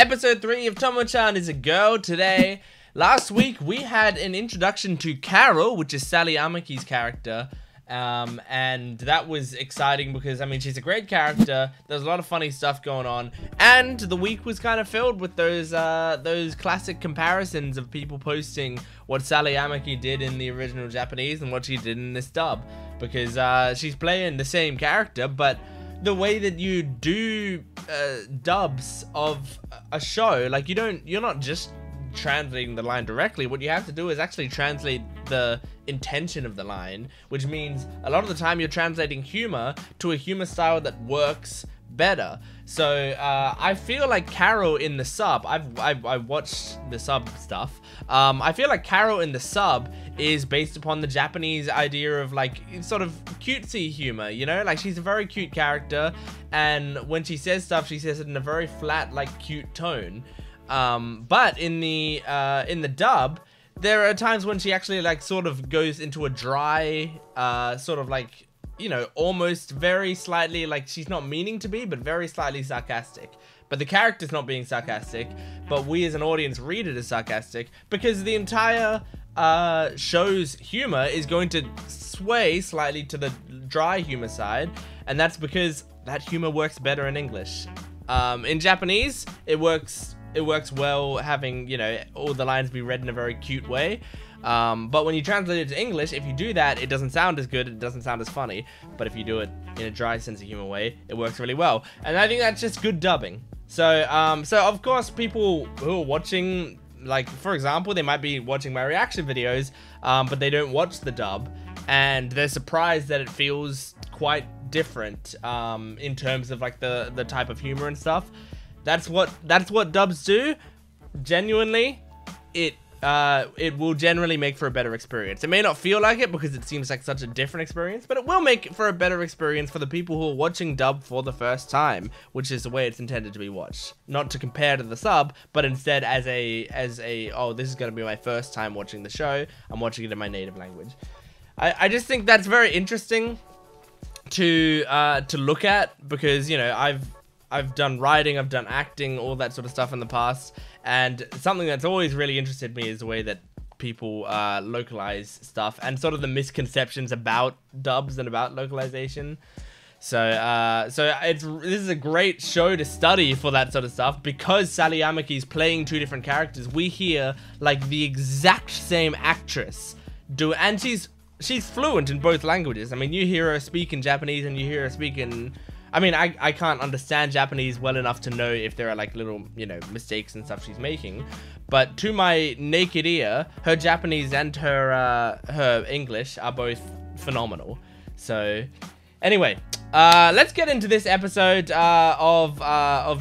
Episode 3 of Tomo-chan is a Girl today. Last week we had an introduction to Carol, which is Sally Amaki's character. And that was exciting because, I mean, she's a great character. There's a lot of funny stuff going on. And the week was kind of filled with those classic comparisons of people posting what Sally Amaki did in the original Japanese and what she did in this dub. Because she's playing the same character, but the way that you do dubs of a show, like, you're not just translating the line directly. What you have to do is actually translate the intention of the line, which means a lot of the time you're translating humor to a humor style that works better. So I feel like Carol in the sub, I watched the sub stuff, I feel like Carol in the sub is based upon the Japanese idea of, like, sort of cutesy humor, you know, like, she's a very cute character, and when she says stuff, she says it in a very flat, like, cute tone. But in the dub, there are times when she actually, like, sort of goes into a dry, sort of, like, you know, almost very slightly, like, she's not meaning to be, but very slightly sarcastic. But the character's not being sarcastic, but we as an audience read it as sarcastic, because the entire show's humor is going to sway slightly to the dry humor side, and that's because that humor works better in English. In Japanese, it works well having, you know, all the lines be read in a very cute way, but when you translate it to English, if you do that, it doesn't sound as good, it doesn't sound as funny, but if you do it in a dry sense of humor way, it works really well, and I think that's just good dubbing. So, so of course, people who are watching, like, for example, they might be watching my reaction videos, but they don't watch the dub, and they're surprised that it feels quite different, in terms of, like, the type of humor and stuff. That's what dubs do. Genuinely, it will generally make for a better experience. It may not feel like it because it seems like such a different experience, but it will make for a better experience for the people who are watching dub for the first time, which is the way it's intended to be watched. Not to compare to the sub, but instead as a oh, this is going to be my first time watching the show. I'm watching it in my native language. I just think that's very interesting to look at, because, you know, I've done writing, I've done acting, all that sort of stuff in the past, and something that's always really interested me is the way that people localize stuff and sort of the misconceptions about dubs and about localization. So, this is a great show to study for that sort of stuff, because Sally Amaki is playing two different characters. We hear, like, the exact same actress do, and she's fluent in both languages. I mean, you hear her speak in Japanese and you hear her speak in, I mean, I can't understand Japanese well enough to know if there are, like, little, you know, mistakes and stuff she's making, but to my naked ear, her Japanese and her English are both phenomenal. So, anyway, let's get into this episode of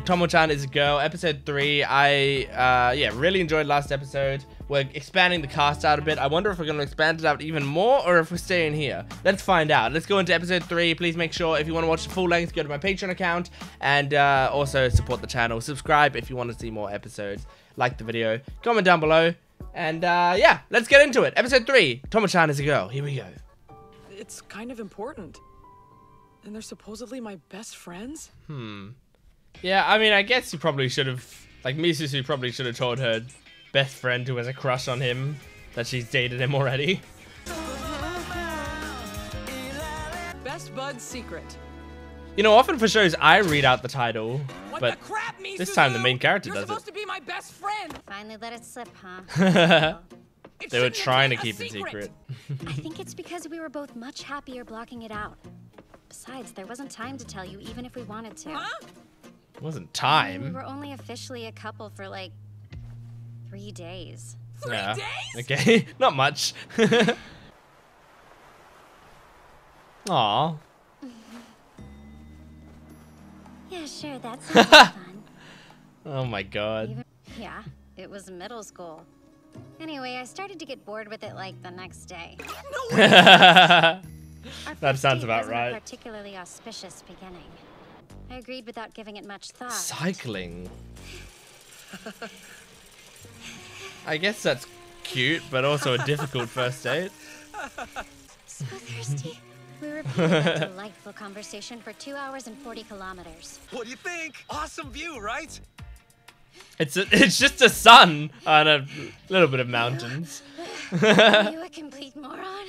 Tomo-chan is a Girl, episode 3. I really enjoyed last episode. We're expanding the cast out a bit. I wonder if we're going to expand it out even more, or if we're staying here. Let's find out. Let's go into episode 3. Please make sure, if you want to watch the full length, go to my Patreon account, and also support the channel. Subscribe if you want to see more episodes. Like the video. Comment down below. And yeah, let's get into it. Episode 3, Tomo-chan is a Girl. Here we go. It's kind of important. And they're supposedly my best friends? Yeah, I mean, I guess you probably should have, like, Misuzu probably should have told her best friend who has a crush on him that she's dated him already. Best bud secret. You know, often for shows I read out the title, but this time the main character does it. You're supposed to be my best friend. Finally let it slip, huh? They were trying to keep it secret. I think it's because we were both much happier blocking it out. Besides, there wasn't time to tell you, even if we wanted to. Huh? It wasn't time. We were only officially a couple for, like, 3 days. 3 days? Okay, not much. Aw. Yeah, sure, that sounds fun. Oh my god. Yeah, it was middle school. Anyway, I started to get bored with it, like, the next day. No way! That sounds about right. A particularly auspicious beginning. I agreed without giving it much thought. Cycling. I guess that's cute, but also a difficult first date. So thirsty. We repeated that delightful conversation for 2 hours and 40 kilometers. What do you think? Awesome view, right? It's just a sun on a little bit of mountains. Are you a complete moron?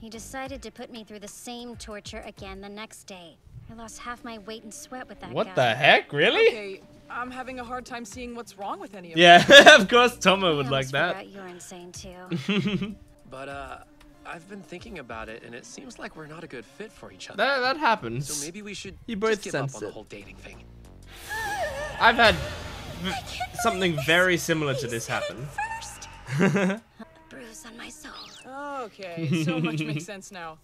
He decided to put me through the same torture again the next day. I lost half my weight and sweat with that guy. What the heck? Really? Okay, I'm having a hard time seeing what's wrong with any of them. Yeah, of course Tomo would like that. You're insane too. But I've been thinking about it, and it seems like we're not a good fit for each other. That happens. So maybe we should just give up on the whole dating thing. I've had something very similar to this happen. A bruise on my soul. Okay, so much makes sense now.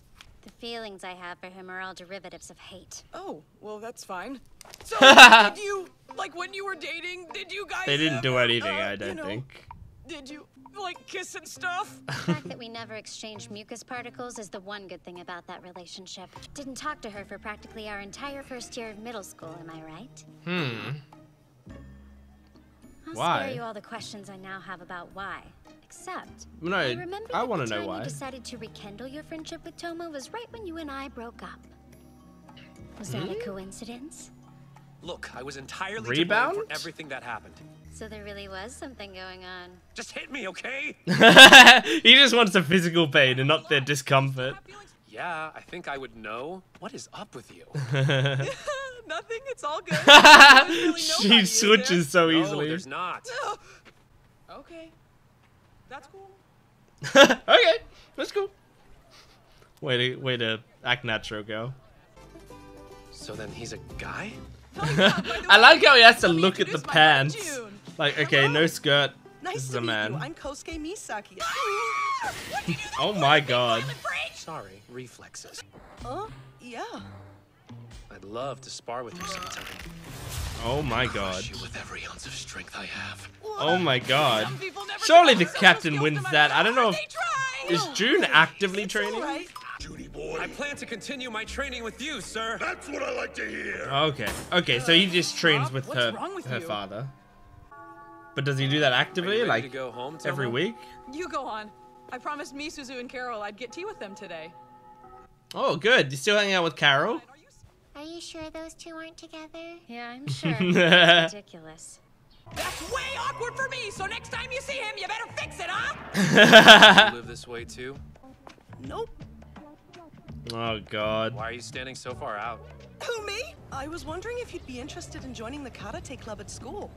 The feelings I have for him are all derivatives of hate. Oh, well, that's fine. So, did you, like, when you were dating, did you guys? They didn't do anything, I don't think. Did you, like, kiss and stuff? The fact that we never exchanged mucus particles is the one good thing about that relationship. Didn't talk to her for practically our entire first year of middle school, am I right? I'll spare you all the questions I now have about why. Except, no, I want to know why. You decided to rekindle your friendship with Tomo was right when you and I broke up. Was that a coincidence? Look, I was entirely rebound for everything that happened. So there really was something going on. Just hit me, okay? He just wants the physical pain and not their discomfort. Yeah, I think I would know. What is up with you? Nothing. It's all good. Really she switches so easily. No, there's not. Okay. That's cool. Okay, that's cool. Way to act natural, girl. So then he's a guy? I like how he has to look at the pants. Like, okay, no skirt. Nice this is a man. I'm Kosuke Misaki. Oh my god. Sorry, reflexes. Oh, yeah. I'd love to spar with you sometime. Oh my god. With every ounce of strength I have. Oh my god. Surely the captain wins that. I don't know if... Is June actively training? Right. Judy boy. I plan to continue my training with you, sir. That's what I like to hear. Okay. Okay, so he just trains with her father. But does he do that actively? Like, go home, every week? You go on. I promised Misuzu and Carol I'd get tea with them today. Oh, good. You still hanging out with Carol? Are you sure those two aren't together? Yeah, I'm sure. That's ridiculous. That's way awkward for me, so next time you see him, you better fix it, huh? You live this way too? Nope. Oh, God. Why are you standing so far out? Who, me? I was wondering if you'd be interested in joining the karate club at school.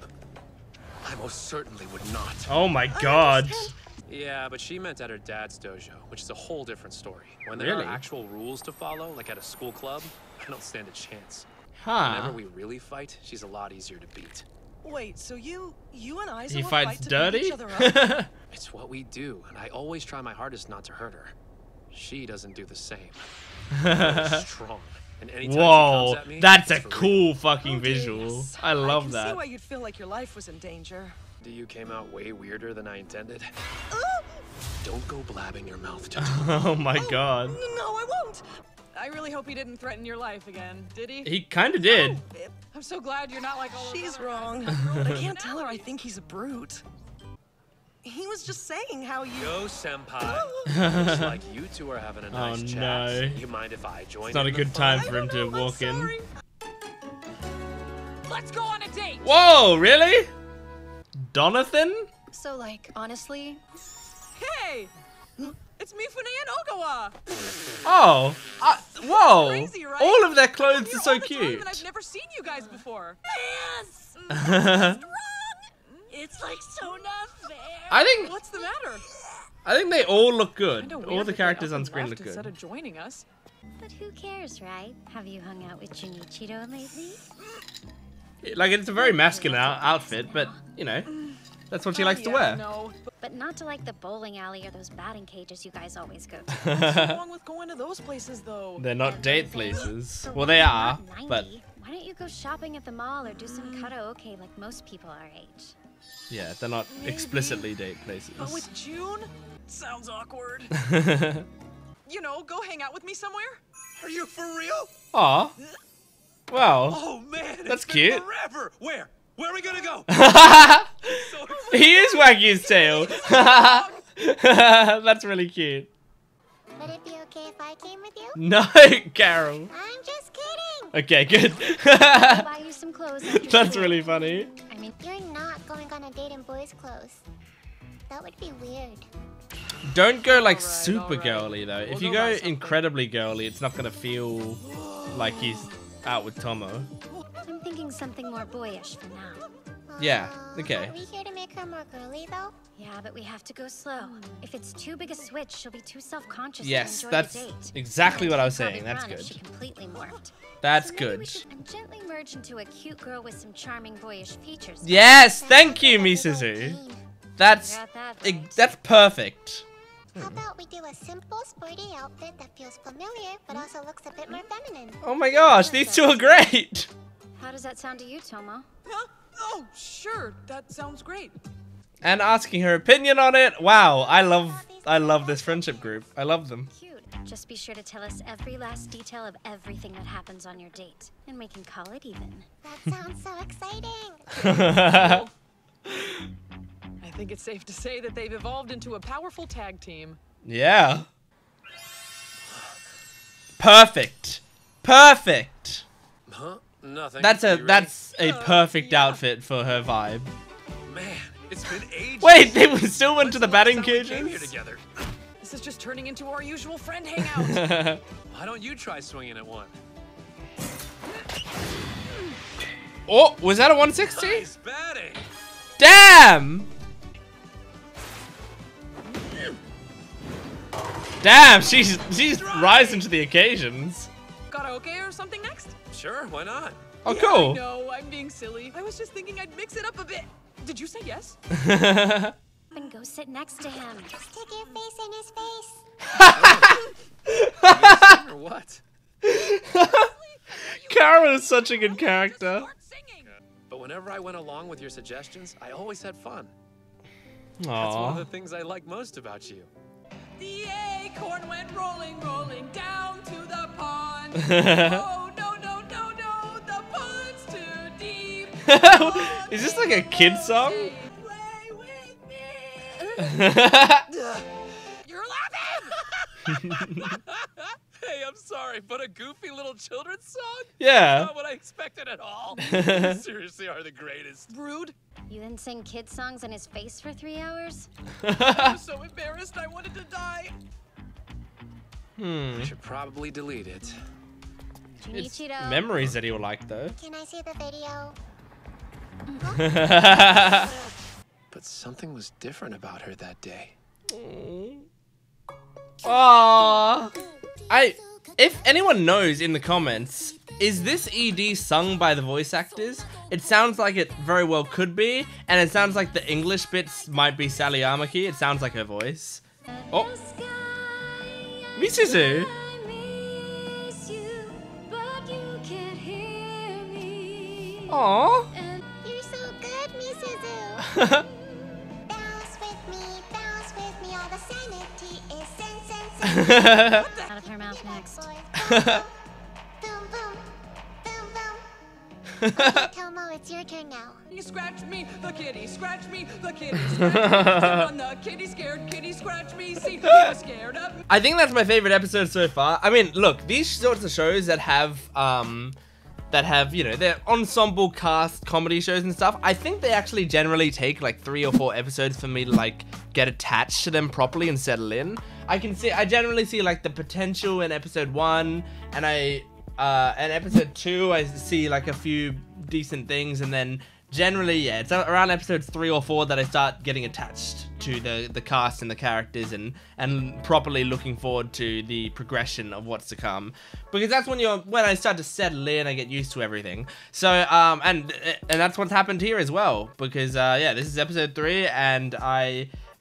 I most certainly would not. Oh, my God. Yeah, but she meant at her dad's dojo, which is a whole different story. When there are actual rules to follow, like at a school club, I don't stand a chance. Huh. Whenever we really fight, she's a lot easier to beat. Wait, so you and Aizawa fight to beat each other up? It's what we do, and I always try my hardest not to hurt her. She doesn't do the same. She's strong. And anytime she comes at me, that's a cool fucking visual. Yes. I love that. I can see why you'd feel like your life was in danger. You came out way weirder than I intended. Don't go blabbing your mouth to Oh my god. No, I won't. I really hope he didn't threaten your life again, did he? He kind of did. Oh, I'm so glad you're not like all She's wrong. I can't tell her I think he's a brute. He was just saying how you... Yo, senpai. Looks like you two are having a nice chat. Oh no. You mind if I join? It's not a good time for him to walk in. Let's go on a date. Whoa, really? Donathan? So, like, honestly... Hey! It's Mifune and Ogawa! Oh! Whoa! Crazy, right? All of their clothes are so cute! I've never seen you guys before! Yes! That's wrong! It's like so not fair! I think... What's the matter? I think they all look good. All the characters on screen look good. Instead of joining us. But who cares, right? Have you hung out with Junichiro lately? Like, it's a very masculine outfit, but, you know, that's what she likes to wear. No. But not to like the bowling alley or those batting cages you guys always go to. What's wrong with going to those places, though? They're not date places. So well, they are, but... Why don't you go shopping at the mall or do some karaoke like most people our age? Yeah, they're not explicitly date places. But with June? Sounds awkward. You know, go hang out with me somewhere. Are you for real? Aw. Wow. Oh man, that's cute. Forever. Where are we gonna go? He is wagging his tail. That's really cute. Would it be okay if I came with you? No, Carol. I'm just kidding. Okay, good. Buy you some clothes. That's really funny. mean, you're not going on a date in boys' clothes. That would be weird. Don't go like super girly though. If you go incredibly girly, it's not gonna feel like he's out with Tomo. I'm thinking something more boyish for now. Yeah, okay. Are we here to make her more girly though? Yeah, but we have to go slow. If it's too big a switch, she'll be too self-conscious. Yes, that's exactly what I was saying. That's good. She completely morphed. That's good. And gently merge into a cute girl with some charming boyish features. Yes, thank you, Misuzu. That's perfect. How about we do a simple sporty outfit that feels familiar but also looks a bit more feminine? Oh my gosh, these two are great. How does that sound to you, Tomo? Huh? Oh, sure. That sounds great. And asking her opinion on it. Wow, I love this friendship group. I love them. Cute. Just be sure to tell us every last detail of everything that happens on your date, and we can call it even. That sounds so exciting. I think it's safe to say that they've evolved into a powerful tag team. Yeah. Perfect. Perfect. Huh? Nothing. That's a perfect outfit for her vibe. Man, it's been ages. Wait, they still went to the batting cages? This is just turning into our usual friend hangout. Why don't you try swinging at one? Oh, was that a 160? Nice batting. Damn, she's rising to the occasions. Karaoke or something next? Sure, why not? Oh, yeah, cool. No, I'm being silly. I was just thinking I'd mix it up a bit. Did you say yes? And go sit next to him. Stick your face in his face. Or what? Carol is such a good character. But whenever I went along with your suggestions, I always had fun. Aww. That's one of the things I like most about you. The acorn went rolling, rolling down to the pond. Oh, no, no, no, no, the pond's too deep. Is this like a kid song? Play with me. You're laughing! Hey, I'm sorry, but a goofy little children's song? Yeah. Not what I expected at all. You seriously are the greatest. Rude. You didn't sing kid songs in his face for 3 hours? I was so embarrassed I wanted to die. I should probably delete it. It's memories that he'll like, though. Can I see the video? But something was different about her that day. Aww. If anyone knows in the comments, is this ED sung by the voice actors? It sounds like it very well could be, and it sounds like the English bits might be Sally Amaki. It sounds like her voice. Oh, Misuzu. Aww. You're so good, Misuzu. Bounce with me, bounce with me. All the sanity is sense. Out of her mouth next. Okay, Tomo, it's your turn now. You scratch me, the kitty, scratch me, the kitty, scratch me. Down, the kitty scared, kitty scratch me, see, you were scared of me. I think that's my favorite episode so far. I mean, look, these sorts of shows that have, you know, they're ensemble cast comedy shows and stuff, I think they actually generally take like 3 or 4 episodes for me to like get attached to them properly and settle in. I generally see like the potential in episode 1, and episode 2, I see like a few decent things, and then generally, yeah, it's around episodes 3 or 4 that I start getting attached to the cast and the characters, and properly looking forward to the progression of what's to come, because that's when I start to settle in, I get used to everything. So and that's what's happened here as well, because yeah, this is episode 3, and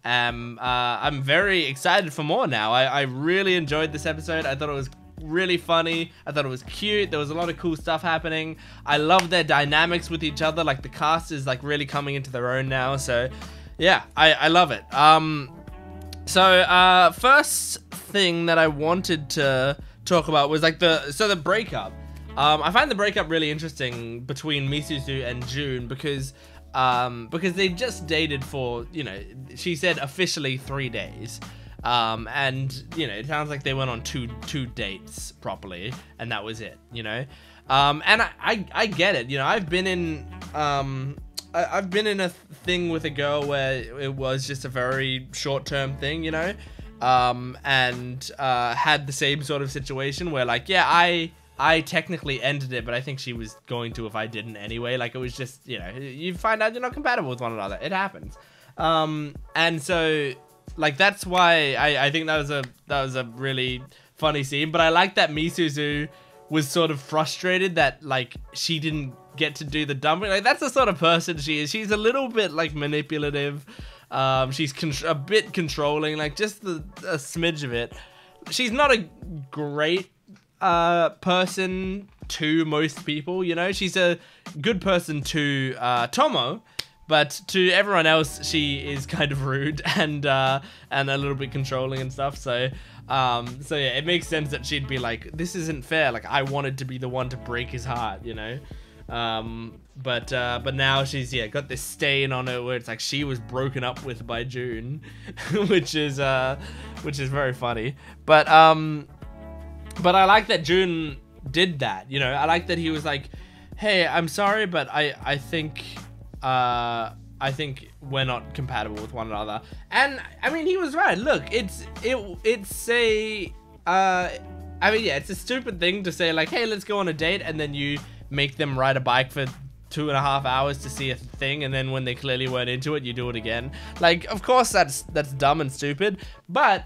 I'm very excited for more now. I really enjoyed this episode. I thought it was really funny. I thought it was cute. There was a lot of cool stuff happening. I love their dynamics with each other. Like the cast is like really coming into their own now. So yeah, I love it. So first thing that I wanted to talk about was like the breakup. I find the breakup really interesting between Misuzu and June, because they've just dated for, you know, she said officially 3 days. And you know, it sounds like they went on two dates properly, and that was it, you know. And I get it, you know. I've been in I've been in a thing with a girl where it was just a very short-term thing, you know, and had the same sort of situation where, like, yeah, I technically ended it, but I think she was going to if I didn't anyway. Like, it was just, you know, you find out you're not compatible with one another. It happens. And so, like, that's why I think that was a really funny scene. But I like that Misuzu was sort of frustrated that, like, she didn't get to do the dumping. Like, that's the sort of person she is. She's a little bit, like, manipulative. She's a bit controlling, like, just a smidge of it. She's not a great person to most people, you know. She's a good person to Tomo, but to everyone else she is kind of rude and a little bit controlling and stuff. So so yeah, it makes sense that she'd be like, this isn't fair, like, I wanted to be the one to break his heart, you know. But now she's, yeah, got this stain on her where it's like she was broken up with by June, which is very funny. But I like that June did that, you know. I like that he was like, hey, I'm sorry, but I think we're not compatible with one another. And I mean, he was right. Look, it's a stupid thing to say, like, hey, let's go on a date, and then you make them ride a bike for 2.5 hours to see a thing, and then when they clearly weren't into it, you do it again. Like, of course that's dumb and stupid, but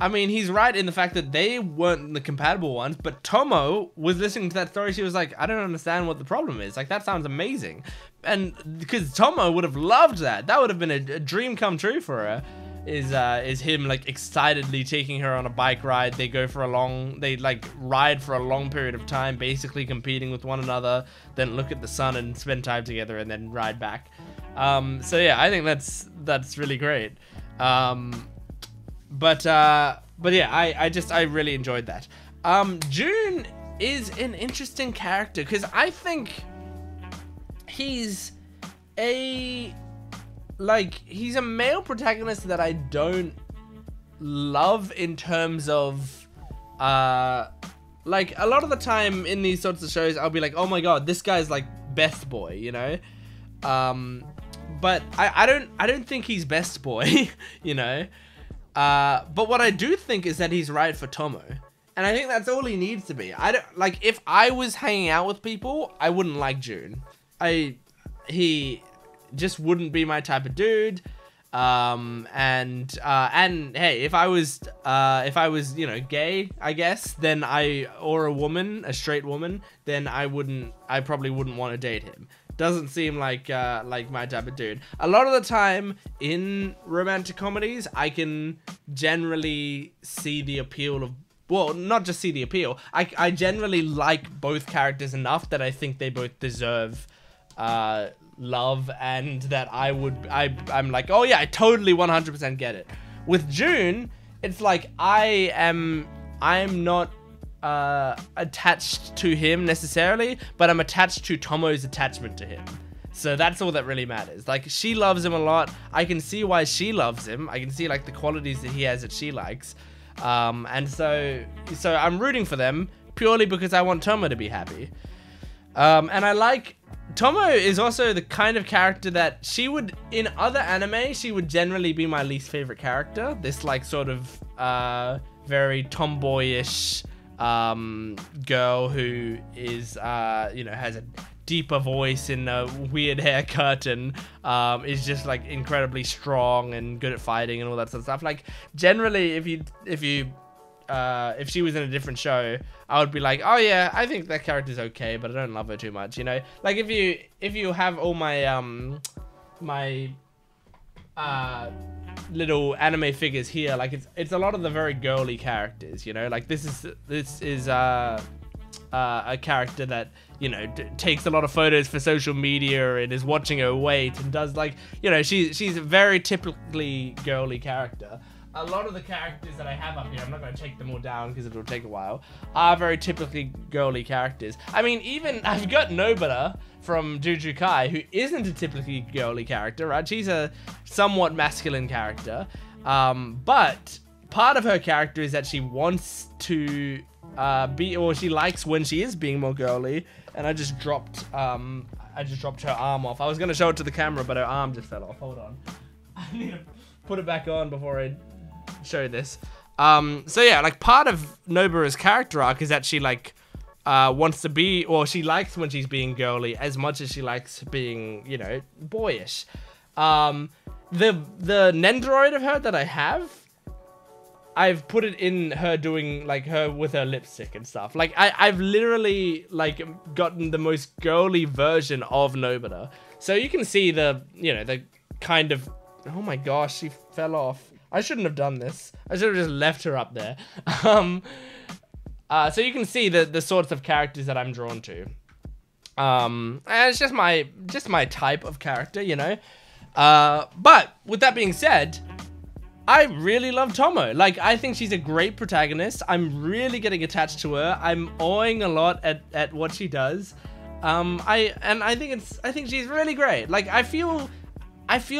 I mean, he's right in the fact that they weren't the compatible ones, but Tomo was listening to that story. She was like, I don't understand what the problem is. Like, that sounds amazing. And because Tomo would have loved that. That would have been a dream come true for her, is him, like, excitedly taking her on a bike ride. They go for a long, they, like, ride for a long period of time, basically competing with one another, then look at the sun and spend time together and then ride back. So yeah, I think that's really great. But yeah, I really enjoyed that. June is an interesting character because I think he's a male protagonist that I don't love in terms of, like, a lot of the time in these sorts of shows, I'll be like, oh my God, this guy's like best boy, you know? But I don't think he's best boy, you know? But what I do think is that he's right for Tomo. And I think that's all he needs to be. I don't, like, if I was hanging out with people, I wouldn't like June. He just wouldn't be my type of dude. And hey, if I was, you know, gay, I guess, then or a woman, a straight woman, then I probably wouldn't want to date him. Doesn't seem like my type of dude. A lot of the time in romantic comedies, I can generally see the appeal of, well, not just see the appeal. I generally like both characters enough that I think they both deserve love, and that I'm like, oh yeah, I totally 100% get it. With June, it's like I'm not attached to him necessarily, but I'm attached to Tomo's attachment to him. So that's all that really matters. Like, she loves him a lot. I can see why she loves him. I can see, like, the qualities that he has that she likes. And so I'm rooting for them purely because I want Tomo to be happy. And I like, Tomo is also the kind of character that she would, in other anime, she would generally be my least favorite character. This, like, sort of, very tomboyish, girl who is, you know, has a deeper voice and a weird haircut and, is just, like, incredibly strong and good at fighting and all that sort of stuff. Like, generally, if she was in a different show, I would be like, oh yeah, I think that character's okay, but I don't love her too much, you know? Like, if you have all my, little anime figures here, like, it's a lot of the very girly characters, you know. Like, this is a character that, you know, takes a lot of photos for social media and is watching her weight and does, like, you know, she's a very typically girly character. A lot of the characters that I have up here, I'm not going to take them all down because it'll take a while, are very typically girly characters. I mean, even I've got Nobara from Jujutsu Kaisen, who isn't a typically girly character, right? She's a somewhat masculine character, but part of her character is that she wants to be, or she likes when she is being more girly. And I just dropped I just dropped her arm off. I was gonna show it to the camera, but her arm just fell off. Hold on. I need to put it back on before I show this. So yeah, like part of Nobara's character arc is that she like wants to be, or she likes when she's being girly as much as she likes being, you know, boyish. The Nendoroid of her that I have, I've put it in her doing like her with her lipstick and stuff. Like I've literally like gotten the most girly version of Nobara. So you can see the, you know, the kind of, oh my gosh, she fell off. I shouldn't have done this. I should have just left her up there. So you can see the sorts of characters that I'm drawn to. And it's just my type of character, you know. But with that being said, I really love Tomo. Like, I think she's a great protagonist. I'm really getting attached to her. I'm awing a lot at what she does. I think she's really great. Like, I feel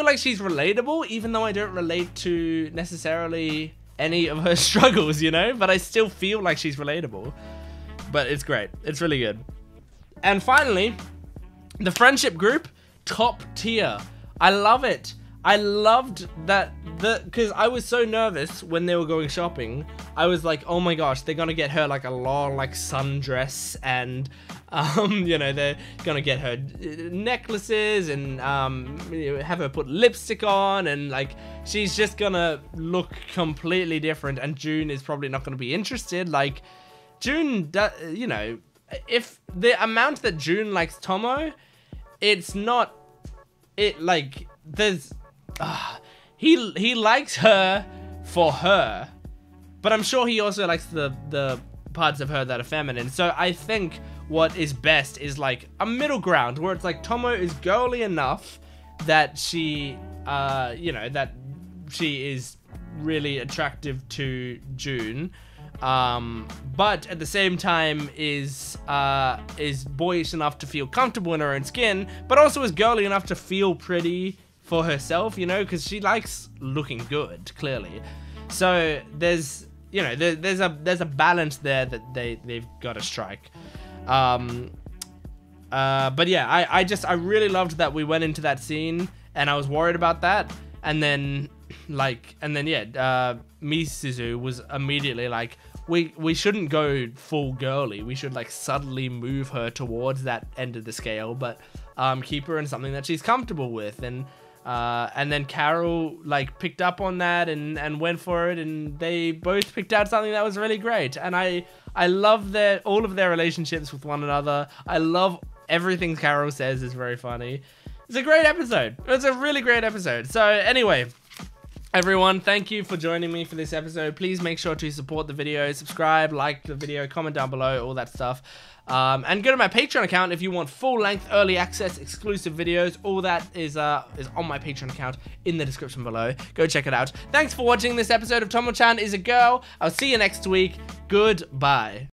like she's relatable, even though I don't relate to necessarily any of her struggles, you know? But I still feel like she's relatable. But it's great. It's really good. And finally, the friendship group, top tier. I love it. I loved that, because I was so nervous when they were going shopping. I was like, oh my gosh, they're gonna get her like a long like sundress, and you know, they're gonna get her necklaces, and you know, have her put lipstick on, and like she's just gonna look completely different, and June is probably not gonna be interested. Like June, you know, if the amount that June likes Tomo, it's not, it like there's he likes her for her, but I'm sure he also likes the parts of her that are feminine. So I think what is best is like a middle ground where it's like Tomo is girly enough that she you know, that she is really attractive to June, but at the same time is boyish enough to feel comfortable in her own skin, but also is girly enough to feel pretty for herself, you know, because she likes looking good, clearly. So there's, you know, there's a balance there that they've got to strike. But yeah, I really loved that we went into that scene, and I was worried about that, and then like, and then yeah, Misuzu was immediately like, we shouldn't go full girly. We should like subtly move her towards that end of the scale, but keep her in something that she's comfortable with. And and then Carol like picked up on that and went for it, and they both picked out something that was really great. And I love all of their relationships with one another. I love everything Carol says is very funny. It's a great episode. It's a really great episode. So anyway, everyone, thank you for joining me for this episode. Please make sure to support the video, subscribe, like the video, comment down below, all that stuff. And go to my Patreon account if you want full-length, early access, exclusive videos. All that is on my Patreon account in the description below. Go check it out. Thanks for watching this episode of Tomo-chan is a Girl. I'll see you next week. Goodbye.